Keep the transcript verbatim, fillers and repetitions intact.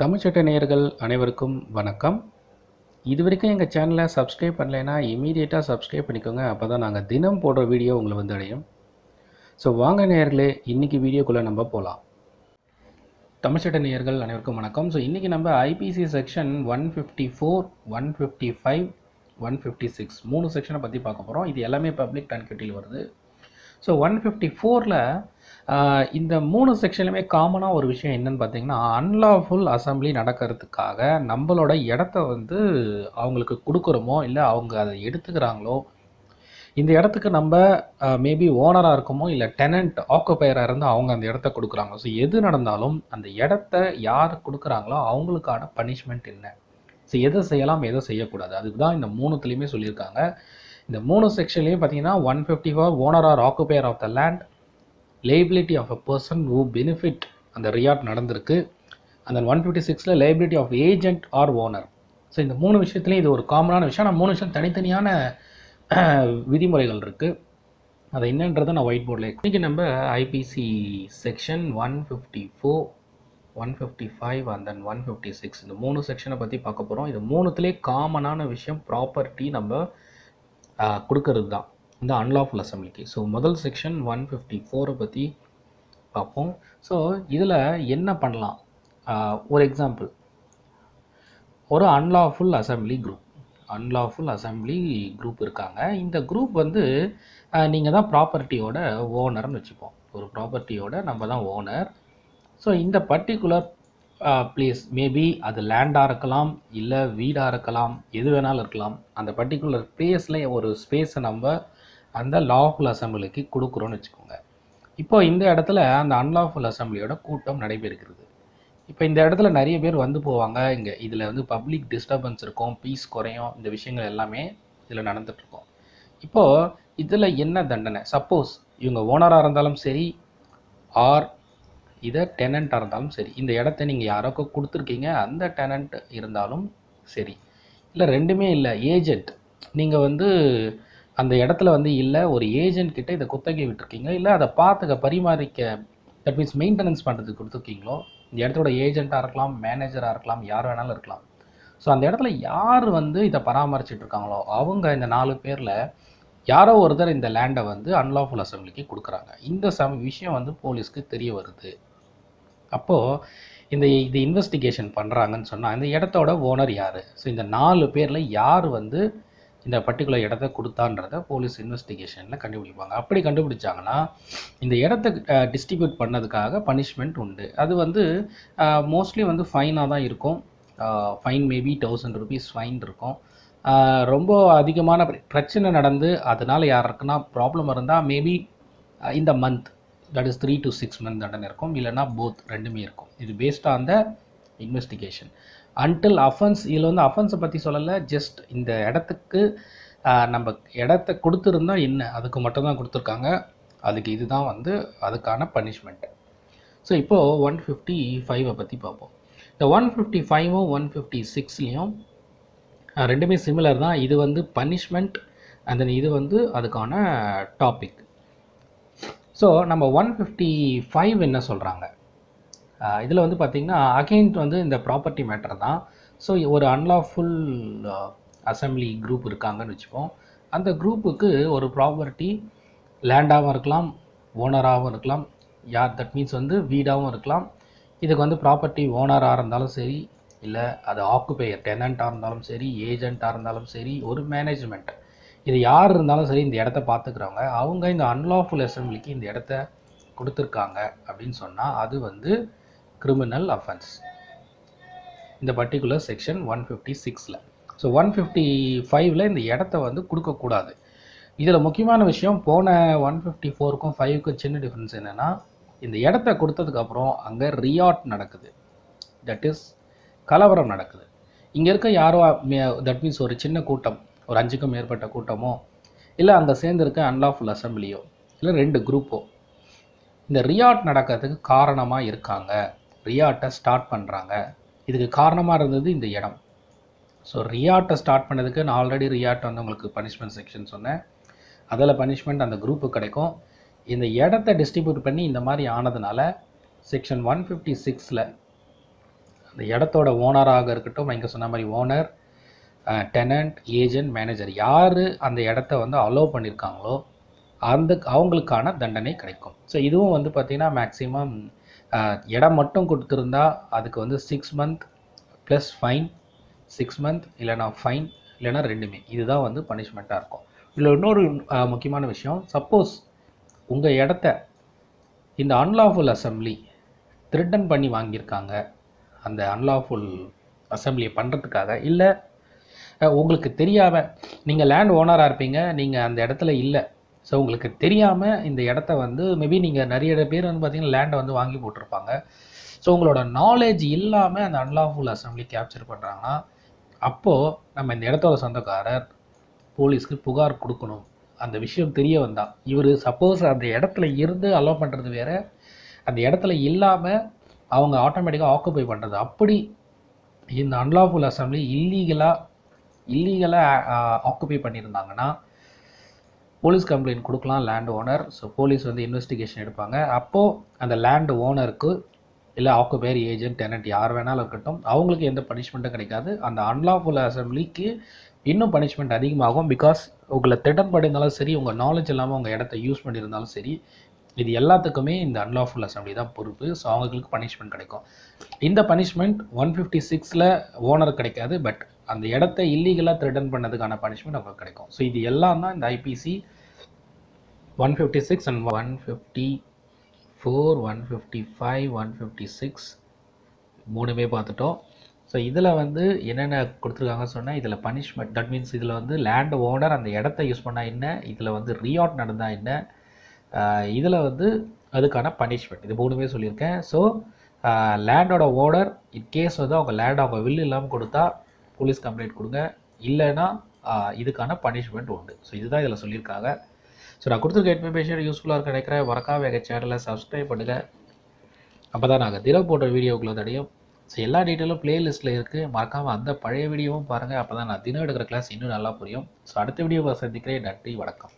தமிழ் சட்ட நேயர்கள் அனைவருக்கும் வணக்கம். இது வரைக்கும் எங்கள் சேனலை சப்ஸ்கிரைப் பண்ணலைன்னா இமீடியட்டாக சப்ஸ்கிரைப் பண்ணிக்கோங்க. அப்போ தான் நாங்கள் தினம் போடுற வீடியோ உங்களை வந்து அடையும். ஸோ வாங்க நேயர்களே, இன்றைக்கி வீடியோக்குள்ளே நம்ம போகலாம். தமிழ் சட்ட நேயர்கள் அனைவருக்கும் வணக்கம். ஸோ இன்றைக்கி நம்ம IPC section one fifty four one fifty five one fifty six மூணு செக்ஷனை பற்றி பார்க்க போகிறோம். இது எல்லாமே பப்ளிக் டான்கியூட்டியில் வருது. ஸோ ஒன் ஃபிஃப்டி ஃபோரில் இந்த மூணு செக்ஷன்லையுமே காமனாக ஒரு விஷயம் என்னன்னு பார்த்தீங்கன்னா, அன்லாஃபுல் அசம்பிளி நடக்கிறதுக்காக நம்மளோட இடத்த வந்து அவங்களுக்கு கொடுக்குறோமோ இல்லை அவங்க அதை எடுத்துக்கிறாங்களோ, இந்த இடத்துக்கு நம்ம மேபி ஓனராக இருக்கமோ இல்லை டெனண்ட் ஆக்குபையராக இருந்து அவங்க அந்த இடத்த கொடுக்குறாங்க. ஸோ எது நடந்தாலும் அந்த இடத்த யார் கொடுக்குறாங்களோ அவங்களுக்கான பனிஷ்மெண்ட் என்ன, ஸோ எதை செய்யலாம் எதை செய்யக்கூடாது, அதுக்கு தான் இந்த மூணுத்துலேயுமே சொல்லியிருக்காங்க. இந்த மூணு செக்ஷன்லேயும் பார்த்தீங்கன்னா one fifty four owner or occupier of the land, liability of a person who benefit, அந்த ரியாட் நடந்திருக்கு. அந்த ஒன் ஃபிஃப்டி சிக்ஸில் liability of agent or owner. So இந்த மூணு விஷயத்துலையும் இது ஒரு காமனான விஷயம். ஆனால் மூணு விஷயம் தனித்தனியான விதிமுறைகள் இருக்குது. அது என்னன்றதை நான் ஒயிட் போர்டில். இன்றைக்கி நம்ம IPC section one fifty four one fifty five and then one fifty six இந்த மூணு செக்ஷனை பற்றி பார்க்க போகிறோம். இது மூணுத்துலேயே காமனான விஷயம் ப்ராப்பர்ட்டி நம்ம கொடுக்கறது தான் இந்த அன்லாஃபுல் அசம்பிளிக்கு. ஸோ முதல் செக்ஷன் ஒன் ஃபிஃப்டி ஃபோரை பற்றி பார்ப்போம். ஸோ இதில் என்ன பண்ணலாம், ஒரு எக்ஸாம்பிள், ஒரு unlawful assembly group unlawful assembly group இருக்காங்க. இந்த குரூப் வந்து நீங்கள் தான் ப்ராப்பர்ட்டியோட ஓனர்னு வச்சுப்போம். ஒரு ப்ராப்பர்ட்டியோட நம்ம தான் ஓனர். ஸோ இந்த பர்டிகுலர் பிளேஸ் மேபி அது லேண்டாக இருக்கலாம் இல்லை வீடாக இருக்கலாம், எது வேணாலும் இருக்கலாம். அந்த பர்டிகுலர் பிளேஸில் ஒரு ஸ்பேஸை நம்ம அந்த லாஃபுல் அசம்பிளிக்கு கொடுக்குறோன்னு வச்சுக்கோங்க. இப்போ இந்த இடத்துல அந்த அன்லாஃபுல் அசம்பிளியோட கூட்டம் நடைபெறுகிறது. இப்போ இந்த இடத்துல நிறைய பேர் வந்து போவாங்க. இங்கே இதில் வந்து பப்ளிக் டிஸ்டர்பன்ஸ் இருக்கும், பீஸ் குறையும், இந்த விஷயங்கள் எல்லாமே இதில் நடந்துகிட்ருக்கும். இப்போது இதில் என்ன தண்டனை, சப்போஸ் இவங்க ஓனராக இருந்தாலும் சரி ஆர் இதை டெனண்ட்டாக இருந்தாலும் சரி, இந்த இடத்த நீங்கள் யாரோக்கோ கொடுத்துருக்கீங்க, அந்த டெனண்ட் இருந்தாலும் சரி, இல்லை ரெண்டுமே இல்லை ஏஜெண்ட், நீங்கள் வந்து அந்த இடத்துல வந்து இல்லை ஒரு ஏஜெண்ட் கிட்டே இதை குத்தகை விட்டுருக்கீங்க, இல்லை அதை பார்த்துக்க பரிமாறிக்க தட் மீன்ஸ் மெயின்டெனன்ஸ் பண்ணுறதுக்கு கொடுத்துருக்கீங்களோ, இந்த இடத்தோட ஏஜெண்ட்டாக இருக்கலாம் மேனேஜராக இருக்கலாம் யார் வேணாலும் இருக்கலாம். ஸோ அந்த இடத்துல யார் வந்து இதை பராமரிச்சிட்ருக்காங்களோ அவங்க இந்த நாலு பேரில் யாரோ ஒருத்தர் இந்த லேண்டை வந்து அன்லாஃபுல் அசம்பிளிக்கு கொடுக்குறாங்க. இந்த சம் விஷயம் வந்து போலீஸ்க்கு தெரிய வருது. அப்போது இந்த இது இன்வெஸ்டிகேஷன் பண்ணுறாங்கன்னு சொன்னால் இந்த இடத்தோட ஓனர் யார், ஸோ இந்த நாலு பேரில் யார் வந்து இந்த பர்டிகுலர் இடத்த கொடுத்தான்றத போலீஸ் இன்வெஸ்டிகேஷனில் கண்டுபிடிப்பாங்க. அப்படி கண்டுபிடிச்சாங்கன்னா இந்த இடத்த டிஸ்ட்ரிபியூட் பண்ணதுக்காக பனிஷ்மெண்ட் உண்டு. அது வந்து மோஸ்ட்லி வந்து ஃபைனாக தான் இருக்கும். Fine maybe thousand rupees fine இருக்கும். ரொம்ப அதிகமான பிரச்சனை நடந்து அதனால் யாருக்குன்னா ப்ராப்ளம் இருந்தால் மேபி இந்த month that is three to six month தண்டனை இருக்கும், இல்லைனா போத் ரெண்டுமே இருக்கும். இது based on the investigation until offence. இதில் வந்து அஃபென்ஸை பற்றி சொல்லலை, ஜஸ்ட் இந்த இடத்துக்கு நம்ம இடத்த கொடுத்துருந்தா என்ன, அதுக்கு மட்டும்தான் கொடுத்துருக்காங்க, அதுக்கு இதுதான் வந்து அதுக்கான பனிஷ்மெண்ட்டு. ஸோ இப்போது ஒன் ஃபிஃப்டி ஃபைவை பற்றி பார்ப்போம். இந்த ஒன் ஃபிஃப்டி ஃபைவும் ஒன் ஃபிஃப்டி சிக்ஸ்லேயும் ரெண்டுமே சிமிலர் தான். இது வந்து பனிஷ்மெண்ட் அண்ட் தென் இது வந்து அதுக்கான டாபிக். ஸோ நம்ம ஒன் ஃபிஃப்டி ஃபைவ் என்ன சொல்கிறாங்க, இதில் வந்து பார்த்திங்கன்னா அகெயின் வந்து இந்த ப்ராப்பர்ட்டி மேட்டர் தான். ஸோ ஒரு அன்லாஃபுல் அசம்பிளி குரூப் இருக்காங்கன்னு வச்சுப்போம். அந்த குரூப்புக்கு ஒரு ப்ராப்பர்ட்டி லேண்டாகவும் இருக்கலாம் ஓனராகவும் இருக்கலாம், யார் தட் மீன்ஸ் வந்து வீடாகவும் இருக்கலாம். இதுக்கு வந்து ப்ராப்பர்ட்டி ஓனராக இருந்தாலும் சரி இல்லை அது ஆக்குபையர் டெனண்ட்டாக இருந்தாலும் சரி ஏஜெண்ட்டாக இருந்தாலும் சரி ஒரு மேனேஜ்மெண்ட், இது யார் இருந்தாலும் சரி இந்த இடத்த பார்த்துக்கிறவங்க அவங்க இந்த அன்லாஃபுல் அசம்பிளிக்கு இந்த இடத்த கொடுத்துருக்காங்க அப்படின்னு சொன்னால் அது வந்து கிரிமினல் அஃபென்ஸ் இந்த பர்டிகுலர் செக்ஷன் ஒன் ஃபிஃப்டி சிக்ஸில். ஸோ ஒன் ஃபிஃப்டி ஃபைவ்ல இந்த இடத்த வந்து கொடுக்கக்கூடாது. இதில் முக்கியமான விஷயம், போன ஒன் ஃபிஃப்டி ஃபோருக்கும் ஃபைவுக்கும் சின்ன டிஃப்ரென்ஸ் என்னென்னா, இந்த இடத்த கொடுத்ததுக்கப்புறம் அங்கே ரியாட் நடக்குது, தட் இஸ் கலவரம் நடக்குது. இங்கே இருக்க யாரோ தட் மீன்ஸ் ஒரு சின்ன கூட்டம், ஒரு அஞ்சுக்கும் மேற்பட்ட கூட்டமோ இல்லை அங்கே சேர்ந்துருக்க அன்லாஃபுல் அசம்பிளியோ இல்லை ரெண்டு குரூப்போ இந்த ரியாட் நடக்கிறதுக்கு காரணமாக இருக்காங்க, ரியாட்டை ஸ்டார்ட் பண்ணுறாங்க. இதுக்கு காரணமாக இருந்தது இந்த இடம். ஸோ ரியாட்டை ஸ்டார்ட் பண்ணதுக்கு நான் ஆல்ரெடி ரியாட் வந்து உங்களுக்கு பனிஷ்மெண்ட் செக்ஷன் சொன்னேன், அதில் பனிஷ்மெண்ட் அந்த குரூப்பு கிடைக்கும். இந்த இடத்த டிஸ்ட்ரிபியூட் பண்ணி இந்த மாதிரி ஆனதுனால செக்ஷன் ஒன் ஃபிஃப்டி சிக்ஸில் இந்த இடத்தோட ஓனராக இருக்கட்டும், இங்கே சொன்ன மாதிரி ஓனர், டெனண்ட், ஏஜென்ட், மேனேஜர் யார் அந்த இடத்த வந்து அலோவ் பண்ணியிருக்காங்களோ அந்த அவங்களுக்கான தண்டனை கிடைக்கும். ஸோ இதுவும் வந்து பார்த்திங்கன்னா மேக்ஸிமம் இடம் மட்டும் கொடுத்துருந்தா அதுக்கு வந்து six month plus fine, six month இல்லைனா ஃபைன் இல்லைனா ரெண்டுமே, இதுதான் வந்து பனிஷ்மெண்ட்டாக இருக்கும். இதில் இன்னொரு முக்கியமான விஷயம், சப்போஸ் உங்கள் இடத்த இந்த அன்லாஃபுல் அசம்பிளி திருட்டன் பண்ணி வாங்கியிருக்காங்க, அந்த அன்லாஃபுல் அசம்பிளியை பண்ணுறதுக்காக, இல்லை உங்களுக்கு தெரியாமல் நீங்கள் லேண்ட் ஓனராக இருப்பீங்க, நீங்கள் அந்த இடத்துல இல்லை, ஸோ உங்களுக்கு தெரியாமல் இந்த இடத்த வந்து மேபி நீங்கள் நிறைய பேர் வந்து பார்த்திங்கன்னா லேண்டை வந்து வாங்கி போட்டிருப்பாங்க. ஸோ உங்களோட நாலேஜ் இல்லாமல் அந்த அன்லாஃபுல் அசம்பிளி கேப்சர் பண்ணுறாங்கன்னா அப்போது நம்ம இந்த இடத்தோட சொந்தக்காரர் போலீஸ்க்கு புகார் கொடுக்கணும். அந்த விஷயம் தெரிய வந்தால் இவர் சப்போஸ் அந்த இடத்துல இருந்து அலோவ் பண்ணுறது வேறு, அந்த இடத்துல இல்லாமல் அவங்க ஆட்டோமேட்டிக்காக ஆக்குப்பை பண்ணுறது, அப்படி இந்த அன்லாஃபுல் அசம்பிளி இல்லீகலாக இல்லீகலாக ஆக்குப்பை பண்ணியிருந்தாங்கன்னா போலீஸ் கம்ப்ளைண்ட் கொடுக்கலாம் லேண்ட் ஓனர். ஸோ போலீஸ் வந்து இன்வெஸ்டிகேஷன் எடுப்பாங்க. அப்போது அந்த லேண்ட் ஓனருக்கு இல்லை ஆக்குபயர், ஏஜென்ட், டெனன்ட் யார் வேணாலும் இருக்கட்டும், அவங்களுக்கு எந்த பனிஷ்மெண்ட்டும் கிடைக்காது. அந்த அன்லாஃபுல் அசம்பிளிக்கு இன்னும் பனிஷ்மெண்ட் அதிகமாகும். பிகாஸ் உங்களை திட்டம் படிந்தாலும் சரி, உங்கள் நாலேஜ் இல்லாமல் உங்கள் இடத்த யூஸ் பண்ணியிருந்தாலும் சரி, இது எல்லாத்துக்குமே இந்த அன்லாஃபுல் அசம்பிளி தான் பொறுப்பு. ஸோ அவங்களுக்கு பனிஷ்மெண்ட் கிடைக்கும். இந்த பனிஷ்மெண்ட் ஒன் ஃபிஃப்டி சிக்ஸில் ஓனர் கிடைக்காது, பட் அந்த இடத்த இல்லீகலாக த்ரெட்டன் பண்ணதுக்கான பனிஷ்மெண்ட் அவங்களுக்கு கிடைக்கும். ஸோ இது எல்லாம் தான் இந்த IPC one fifty six and one fifty four one fifty five one fifty six மூணுமே பார்த்துட்டோம். ஸோ இதில் வந்து என்னென்ன கொடுத்துருக்காங்க சொன்னால், இதில் பனிஷ்மெண்ட், தட் மீன்ஸ் இதில் வந்து லேண்ட் ஓனர் அந்த இடத்த யூஸ் பண்ணால் என்ன, இதில் வந்து ரீஆட் நடந்தால் என்ன, இதில் வந்து அதுக்கான பனிஷ்மெண்ட், இது மூணுமே சொல்லியிருக்கேன். ஸோ லேண்டோட ஓனர் இன் கேஸ் வந்து அவங்க லேண்ட் அவங்க வில் இல்லாமல் கொடுத்தா போலீஸ் கம்ப்ளைண்ட் கொடுங்க, இல்லைனா இதுக்கான பனிஷ்மெண்ட் உண்டு. ஸோ இதுதான் இதில் சொல்லியிருக்காங்க. ஸோ நான் கொடுத்துருக்க இன்ஃபர்மேஷன் யூஸ்ஃபுல்லாக இருக்க நினைக்கிறேன். மறக்காம எங்கள் சேனலை சப்ஸ்கிரைப் பண்ணுங்கள். அப்போ தான் நாங்கள் தினம் போடுற வீடியோக்குள்ள தடையும். ஸோ எல்லா டீட்டெயிலும் பிளேலிஸ்ட்டில் இருக்குது. மறக்காமல் அந்த பழைய வீடியோவும் பாருங்கள். அப்போ தான் நான் தினம் எடுக்கிற கிளாஸ் இன்னும் நல்லா புரியும். ஸோ அடுத்த வீடியோவை சந்திக்கிறேன். நன்றி, வணக்கம்.